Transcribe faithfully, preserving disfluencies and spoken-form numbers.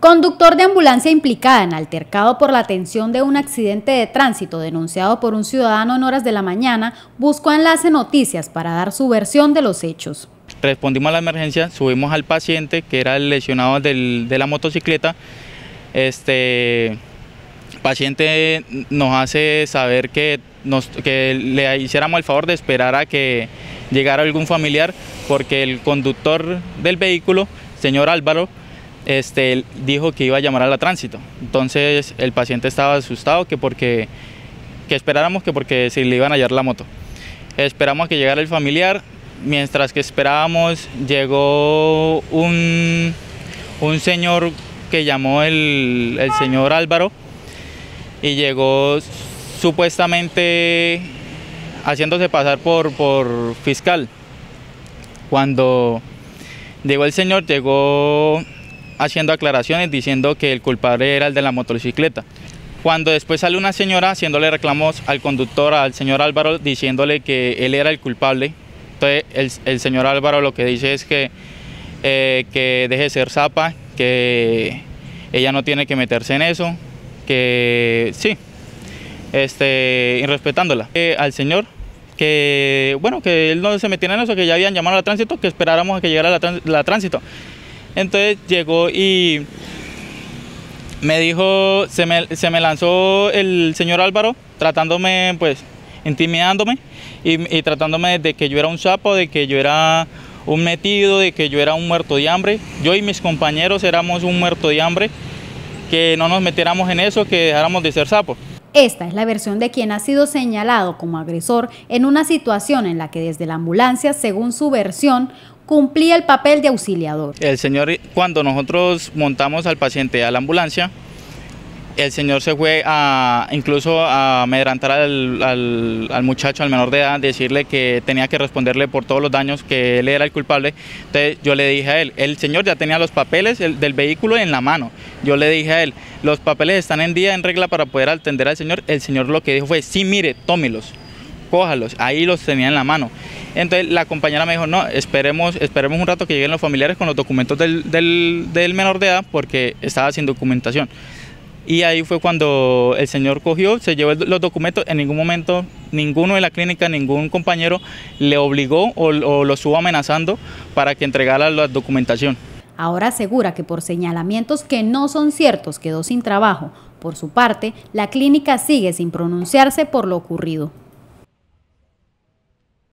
Conductor de ambulancia implicada en altercado por la atención de un accidente de tránsito denunciado por un ciudadano en horas de la mañana buscó a Enlace Noticias para dar su versión de los hechos. Respondimos a la emergencia, subimos al paciente que era el lesionado del, de la motocicleta. Este paciente nos hace saber que, nos, que le hiciéramos el favor de esperar a que llegara algún familiar porque el conductor del vehículo, señor Álvaro, Este, dijo que iba a llamar a la tránsito. Entonces el paciente estaba asustado que porque que esperáramos que porque se le iban a hallar la moto. Esperamos a que llegara el familiar. Mientras que esperábamos llegó un, un señor que llamó el, el señor Álvaro y llegó supuestamente haciéndose pasar por, por fiscal. Cuando llegó el señor llegó haciendo aclaraciones diciendo que el culpable era el de la motocicleta. Cuando después sale una señora haciéndole reclamos al conductor, al señor Álvaro, diciéndole que él era el culpable. Entonces el, el señor Álvaro lo que dice es que, eh, que deje de ser zapa, que ella no tiene que meterse en eso, que sí, este, irrespetándola. Eh, al señor, que bueno, que él no se metiera en eso, que ya habían llamado a la tránsito, que esperáramos a que llegara la, la tránsito. Entonces llegó y me dijo, se me, se me lanzó el señor Álvaro tratándome, pues, intimidándome y, y tratándome de que yo era un sapo, de que yo era un metido, de que yo era un muerto de hambre. Yo y mis compañeros éramos un muerto de hambre, que no nos metiéramos en eso, que dejáramos de ser sapos. Esta es la versión de quien ha sido señalado como agresor en una situación en la que desde la ambulancia, según su versión, cumplía el papel de auxiliador. El señor, cuando nosotros montamos al paciente a la ambulancia, el señor se fue a incluso a amedrantar al, al, al muchacho, al menor de edad, decirle que tenía que responderle por todos los daños, que él era el culpable. Entonces yo le dije a él, el señor ya tenía los papeles del, del vehículo en la mano. Yo le dije a él, los papeles están en día, en regla para poder atender al señor. El señor lo que dijo fue, sí, mire, tómelos, cójalos, ahí los tenía en la mano. Entonces la compañera me dijo, no, esperemos, esperemos un rato que lleguen los familiares con los documentos del, del, del menor de edad porque estaba sin documentación. Y ahí fue cuando el señor cogió, se llevó los documentos. En ningún momento, ninguno de la clínica, ningún compañero le obligó o, o lo estuvo amenazando para que entregara la documentación. Ahora asegura que por señalamientos que no son ciertos quedó sin trabajo. Por su parte, la clínica sigue sin pronunciarse por lo ocurrido.